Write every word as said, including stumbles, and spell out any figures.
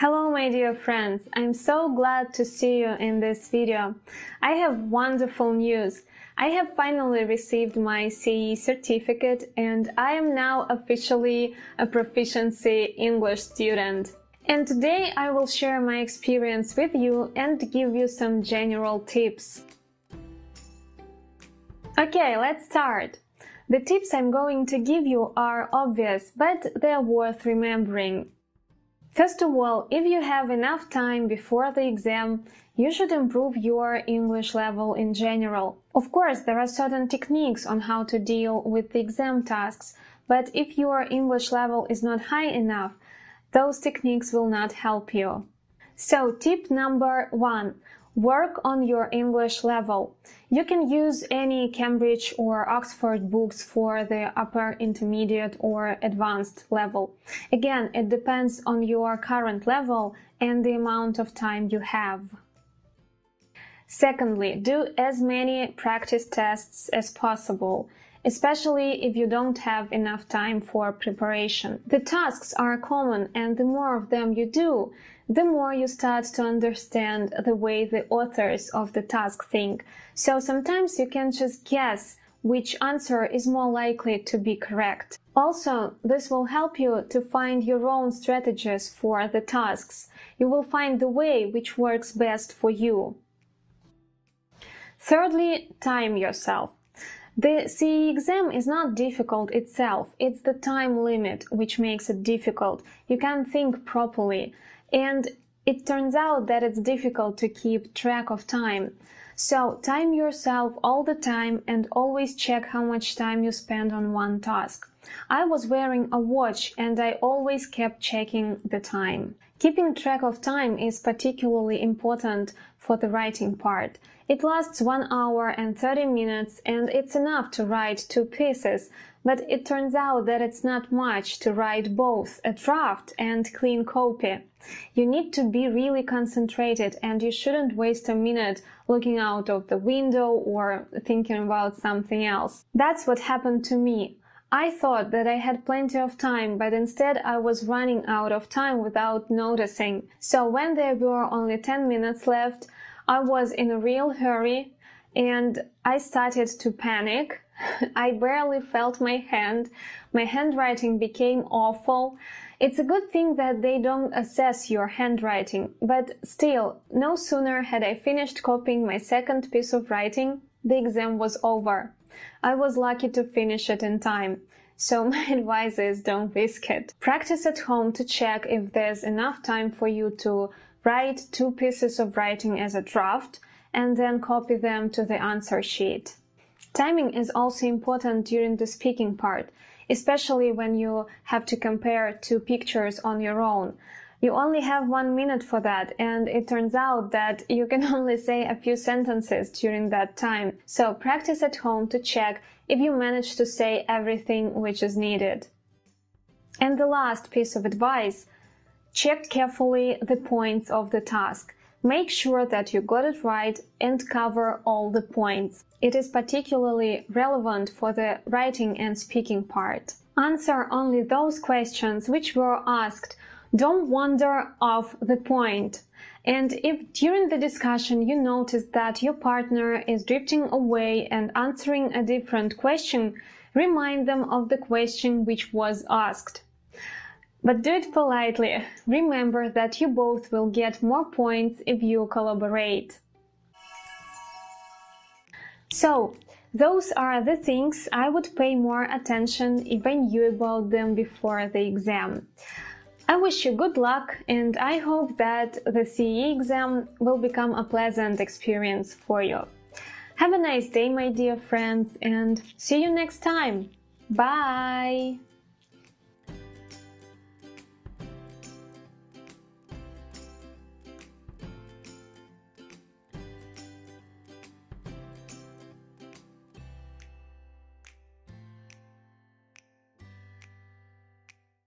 Hello my dear friends, I'm so glad to see you in this video. I have wonderful news. I have finally received my C A E certificate and I am now officially a proficiency English student. And today I will share my experience with you and give you some general tips. Okay, let's start. The tips I'm going to give you are obvious, but they're worth remembering. First of all, if you have enough time before the exam, you should improve your English level in general. Of course, there are certain techniques on how to deal with the exam tasks, but if your English level is not high enough, those techniques will not help you. So, tip number one. Work on your English level. You can use any Cambridge or Oxford books for the upper, intermediate or advanced level. Again, it depends on your current level and the amount of time you have. Secondly, do as many practice tests as possible, especially if you don't have enough time for preparation. The tasks are common, and the more of them you do, the more you start to understand the way the authors of the task think. So sometimes you can just guess which answer is more likely to be correct. Also, this will help you to find your own strategies for the tasks. You will find the way which works best for you. Thirdly, time yourself. The C A E exam is not difficult itself, it's the time limit which makes it difficult. You can't think properly. And it turns out that it's difficult to keep track of time. So, time yourself all the time and always check how much time you spend on one task. I was wearing a watch and I always kept checking the time. Keeping track of time is particularly important for the writing part. It lasts one hour and thirty minutes and it's enough to write two pieces, but it turns out that it's not much to write both a draft and clean copy. You need to be really concentrated and you shouldn't waste a minute looking out of the window or thinking about something else. That's what happened to me. I thought that I had plenty of time, but instead I was running out of time without noticing. So when there were only ten minutes left, I was in a real hurry and I started to panic. I barely felt my hand. My handwriting became awful. It's a good thing that they don't assess your handwriting, but still, no sooner had I finished copying my second piece of writing, the exam was over. I was lucky to finish it in time, so my advice is don't risk it. Practice at home to check if there's enough time for you to write two pieces of writing as a draft and then copy them to the answer sheet. Timing is also important during the speaking part, especially when you have to compare two pictures on your own. You only have one minute for that, and it turns out that you can only say a few sentences during that time. So practice at home to check if you manage to say everything which is needed. And the last piece of advice, check carefully the points of the task. Make sure that you got it right and cover all the points. It is particularly relevant for the writing and speaking part. Answer only those questions which were asked. Don't wander off the point. And if during the discussion you notice that your partner is drifting away and answering a different question, remind them of the question which was asked. But do it politely. Remember that you both will get more points if you collaborate. So, those are the things I would pay more attention if I knew about them before the exam. I wish you good luck and I hope that the C A E exam will become a pleasant experience for you. Have a nice day, my dear friends, and see you next time. Bye!